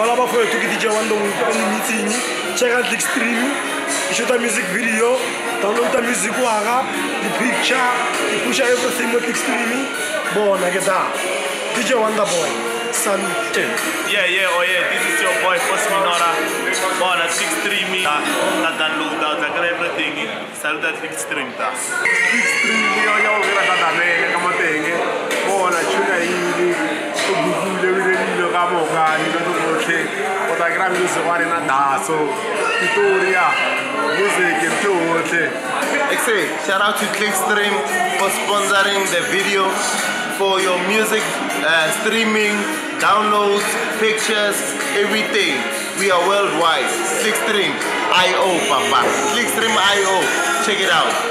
Voilà, bah, faut tout qui dit, on meeting. Check out Qlikstrim. You shoot a music video. Download the music, the picture. You push everything with Qlikstrim. Bon, I get that. DJ Wonder Boy. Santé. Yeah, yeah, oh yeah. This is your boy, Force Menora. Bon, at Qlikstrim. I download that. I got everything. Salute at Qlikstrim. Qlikstrim.io. Shout out to Qlikstrim for sponsoring the video, for your music streaming, downloads, pictures, everything. We are worldwide. Qlikstrim.io, Papa. Qlikstrim.io. Check it out.